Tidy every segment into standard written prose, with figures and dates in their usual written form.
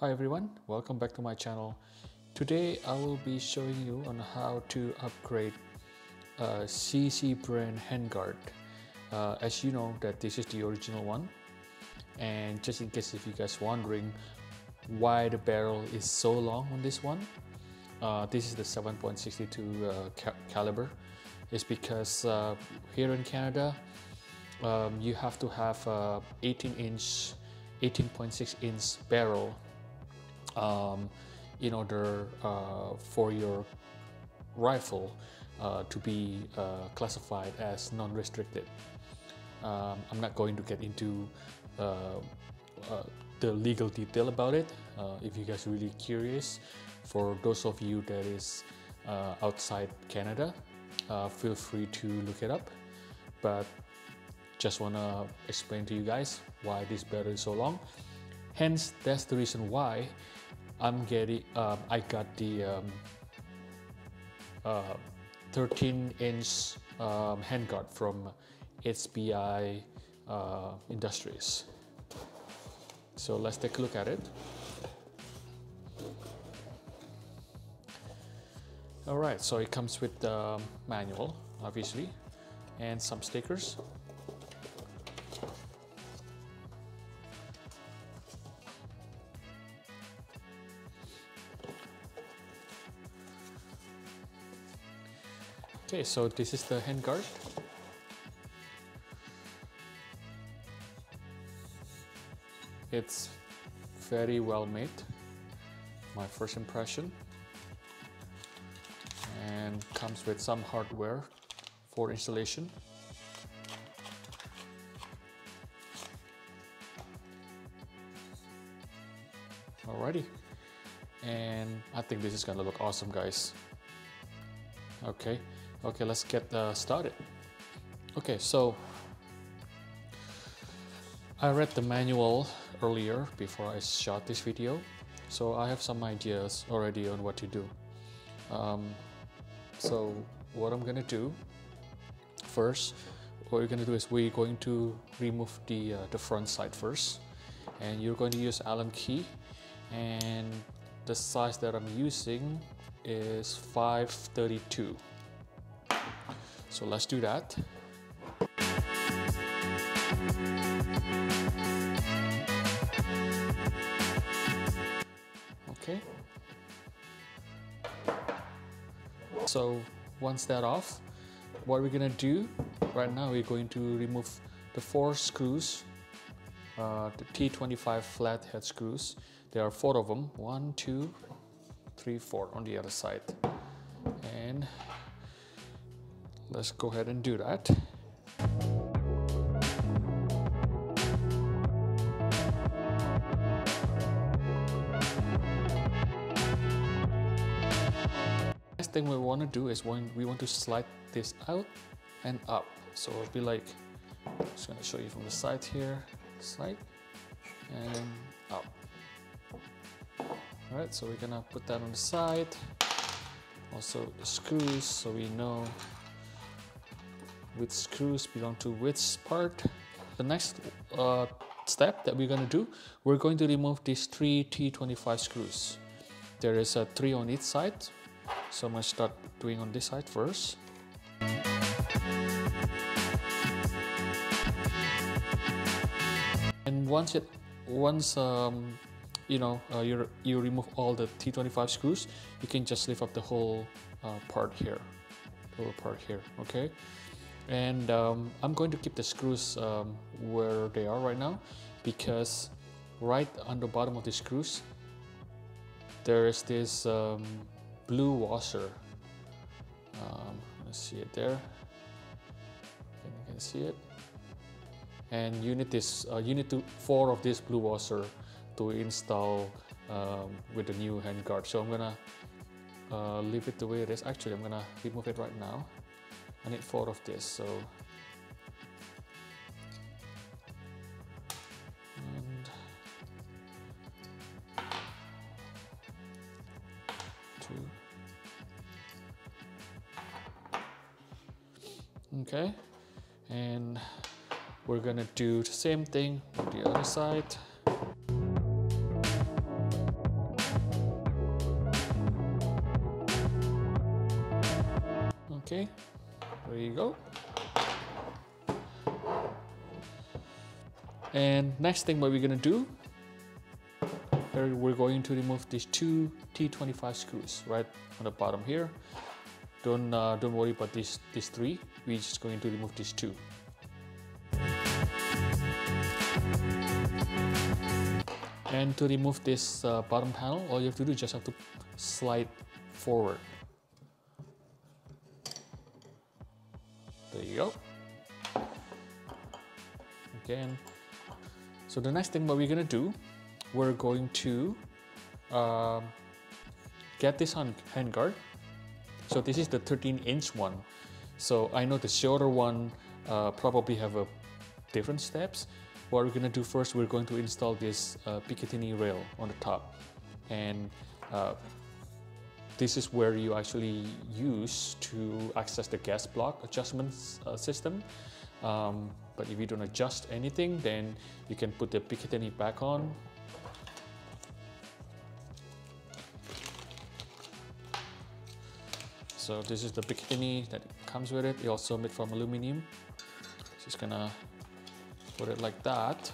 Hi everyone, welcome back to my channel. Today I will be showing you on how to upgrade CZ Bren handguard. As you know that this is the original one, and just in case if you guys wondering why the barrel is so long on this one, this is the 7.62 caliber. It's because here in Canada you have to have a 18.6 inch barrel in order for your rifle to be classified as non-restricted. I'm not going to get into the legal detail about it. If you guys are really curious, for those of you that is outside Canada, feel free to look it up. But just wanna explain to you guys why this barrel is so long. Hence, that's the reason why I got the 13-inch handguard from HBI Industries. So let's take a look at it. All right, so it comes with the manual, obviously, and some stickers. Okay, so this is the handguard. It's very well made, my first impression, and comes with some hardware for installation. Alrighty, and I think this is gonna look awesome, guys. Okay, let's get started. Okay, so I read the manual earlier before I shot this video, so I have some ideas already on what to do. So what I'm gonna do first, what we're gonna do is we're going to remove the front side first, and you're going to use Allen key, and the size that I'm using is 532. So let's do that. Okay. So once that's off, what we're gonna do right now, we're going to remove the four screws, the T25 flat head screws. There are four of them, 1, 2, 3, 4 on the other side. And let's go ahead and do that. Next thing we want to do is we want to slide this out and up. So it'll be like, I'm just going to show you from the side here, slide and up. All right, so we're going to put that on the side. Also the screws, so we know which screws belong to which part. The next step that we're gonna do, we're going to remove these three T25 screws. There is three on each side, so I'm gonna start doing on this side first. And once you remove all the T25 screws, you can just lift up the whole part here, okay? And I'm going to keep the screws where they are right now, because right on the bottom of the screws there is this blue washer. Let's see it there. You can see it. And you need this. You need four of this blue washer to install with the new handguard. So I'm gonna leave it the way it is. Actually, I'm gonna remove it right now. I need four of this, so 1, 2. Okay, and we're gonna do the same thing on the other side. Okay, there you go. And next thing what we're gonna do, we're going to remove these two T25 screws right on the bottom here. Don't worry about these three. We're just going to remove these two. And to remove this bottom panel, all you have to do is just have to slide forward. There you go. Again. So the next thing what we're gonna do, we're going to get this on hand guard. So this is the 13-inch one. So I know the shorter one probably have a different steps. What we're gonna do first, we're going to install this Picatinny rail on the top, and this is where you actually use to access the gas block adjustments system. But if you don't adjust anything, then you can put the Picatinny back on. So this is the Picatinny that comes with it. It's also made from aluminum. Just gonna put it like that.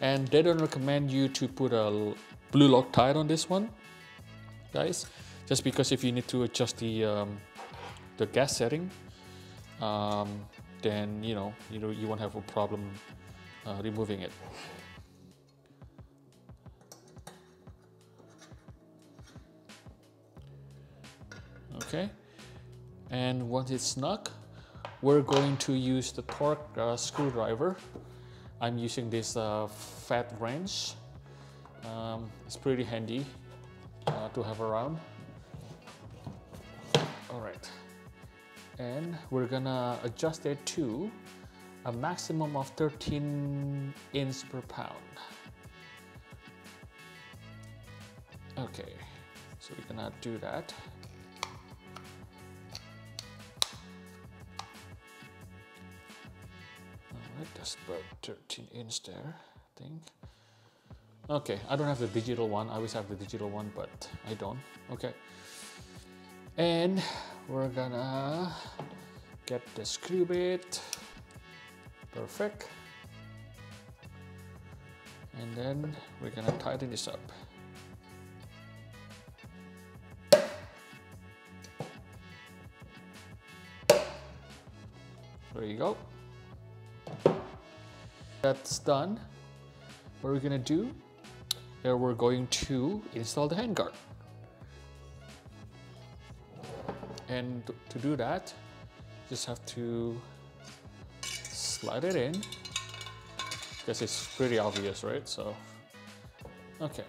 And they don't recommend you to put a blue Loctite on this one, guys, just because if you need to adjust the gas setting, then you won't have a problem removing it. Okay, and once it's snug, we're going to use the torque screwdriver. I'm using this fat wrench. It's pretty handy to have around. All right, and we're gonna adjust it to a maximum of 13 inches per pound. Okay, so we're gonna do that. That's about 13 inch there, I think. Okay, I don't have the digital one. I always have the digital one, but I don't. Okay. And we're gonna get the screw bit. Perfect. And then we're gonna tighten this up. There you go. That's done. What we're gonna do here, we're going to install the handguard, and to do that, just have to slide it in. Guess it's pretty obvious, right? So, okay,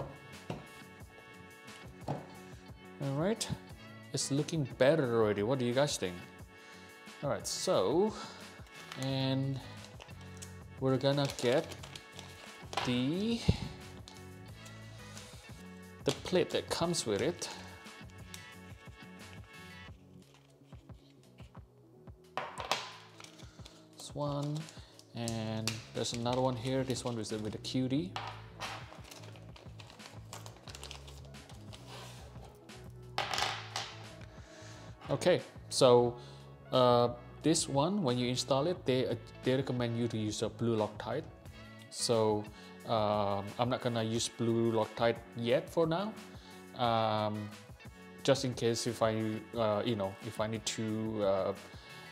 all right, it's looking better already. What do you guys think? All right, so and we're gonna get the plate that comes with it. This one, and there's another one here. This one is with a QD. Okay, so this one, when you install it, they recommend you to use a blue Loctite. So I'm not gonna use blue Loctite yet for now, just in case if I if I need to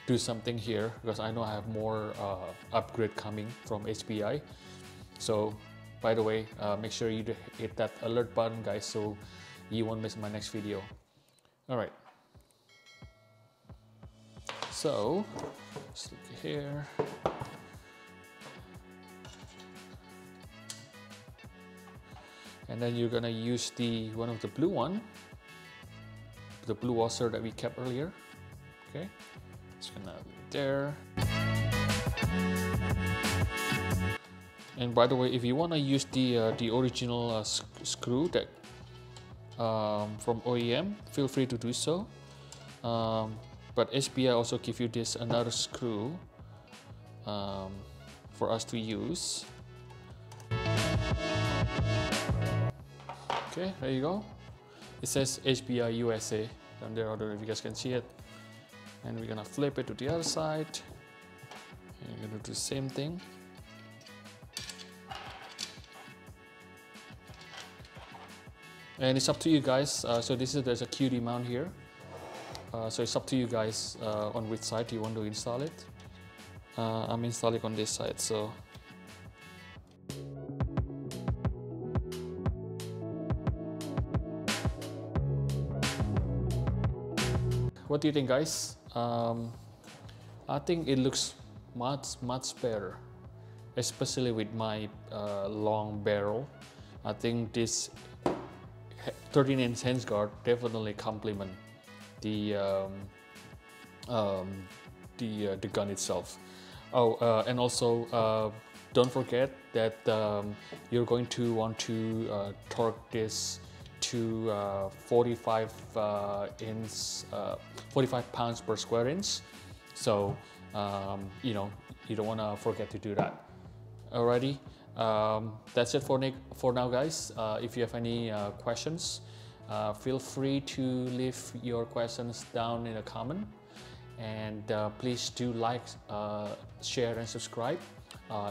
do something here, because I know I have more upgrade coming from HBI. So by the way, make sure you hit that alert button, guys, so you won't miss my next video. All right. So, let's look here. And then you're gonna use the one of the blue one, the blue washer that we kept earlier. Okay, just gonna leave it there. And by the way, if you wanna use the original screw that from OEM, feel free to do so. But HBI also give you this another screw for us to use. Okay, there you go. It says HBI USA down there. I don't know if you guys can see it. and we're gonna flip it to the other side, and we're gonna do the same thing. And it's up to you guys. So there's a QD mount here. So it's up to you guys on which side you want to install it. I'm installing on this side, so. What do you think, guys? I think it looks much better, especially with my long barrel. I think this 13-inch hinge guard definitely complement the gun itself. Oh, and also don't forget that you're going to want to torque this to 45 pounds per square inch. So you know, you don't want to forget to do that. Alrighty. That's it for now, guys. If you have any questions, feel free to leave your questions down in the comment, and please do like, share and subscribe.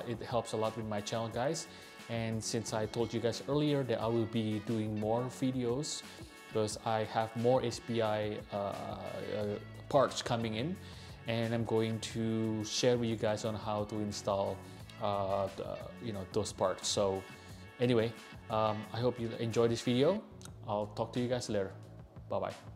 It helps a lot with my channel, guys. And since I told you guys earlier that I will be doing more videos because I have more HBI parts coming in, and I'm going to share with you guys on how to install those parts. So anyway, I hope you enjoy this video. I'll talk to you guys later. Bye bye.